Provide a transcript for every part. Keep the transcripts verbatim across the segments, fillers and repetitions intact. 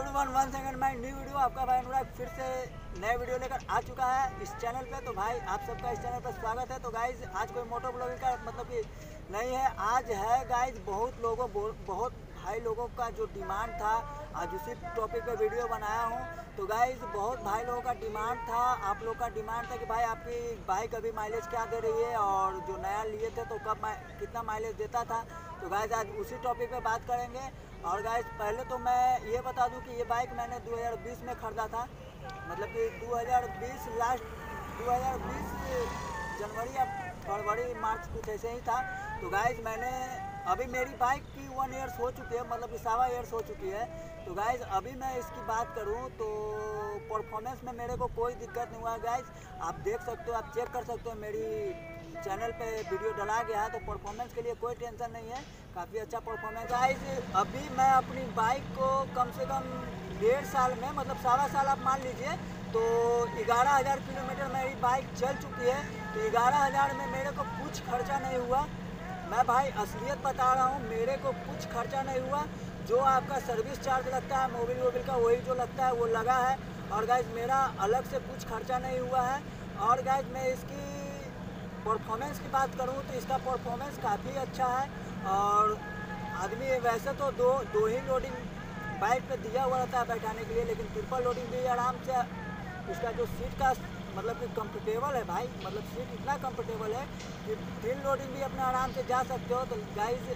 Everyone, one second my new video. आपका भाई अनुराग फिर से नए वीडियो लेकर आ चुका है इस चैनल पे। तो भाई आप सबका इस चैनल पर स्वागत है। तो गाइज आज कोई मोटो ब्लॉगिंग का मतलब कि नहीं है, आज है गाइज बहुत लोगों बहुत भाई लोगों का जो डिमांड था, आज उसी टॉपिक पे वीडियो बनाया हूँ। तो गाइज बहुत भाई लोगों का डिमांड था, आप लोग का डिमांड था कि भाई आपकी बाइक अभी माइलेज क्या दे रही है और जो नया लिए थे तो कब कितना माइलेज देता था। तो गाइज आज उसी टॉपिक पे बात करेंगे। और गाइज पहले तो मैं ये बता दूं कि ये बाइक मैंने दो हज़ार बीस में ख़रीदा था, मतलब कि दो हज़ार बीस लास्ट दो हज़ार बीस जनवरी या फरवरी मार्च कुछ ऐसे ही था। तो गाइज मैंने अभी मेरी बाइक की वन ईयर्स हो चुकी है, मतलब कि सावा ईयर्स हो चुकी है। तो गाइज अभी मैं इसकी बात करूं तो परफॉर्मेंस में मेरे को कोई दिक्कत नहीं हुआ। गाइज आप देख सकते हो, आप चेक कर सकते हो, मेरी चैनल पे वीडियो डाला गया है। तो परफॉर्मेंस के लिए कोई टेंशन नहीं है, काफ़ी अच्छा परफॉर्मेंस। गाइज अभी मैं अपनी बाइक को कम से कम डेढ़ साल में, मतलब सावा साल आप मान लीजिए, तो ग्यारह हज़ार किलोमीटर मेरी बाइक चल चुकी है। तो ग्यारह हज़ार में मेरे को कुछ खर्चा नहीं हुआ। मैं भाई असलियत बता रहा हूँ, मेरे को कुछ खर्चा नहीं हुआ। जो आपका सर्विस चार्ज लगता है मोबिल वोबिल का, वही जो लगता है वो लगा है। और गाइज मेरा अलग से कुछ खर्चा नहीं हुआ है। और गाइज मैं इसकी परफॉर्मेंस की बात करूँ तो इसका परफॉर्मेंस काफ़ी अच्छा है। और आदमी वैसे तो दो दो ही लोडिंग बाइक पे दिया हुआ रहता है बैठाने के लिए, लेकिन ट्रिपल लोडिंग भी आराम से उसका जो सीट का मतलब कि कंफर्टेबल है भाई, मतलब सीट इतना कंफर्टेबल है कि तीन लोडिंग भी अपना आराम से जा सकते हो। तो गाइज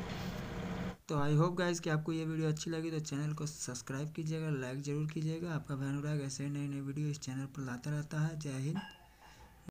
तो आई होप गाइज कि आपको ये वीडियो अच्छी लगी। तो चैनल को सब्सक्राइब कीजिएगा, लाइक ज़रूर कीजिएगा। आपका भाई अनुराग ऐसे नए नए वीडियो इस चैनल पर लाता रहता है। जय हिंद।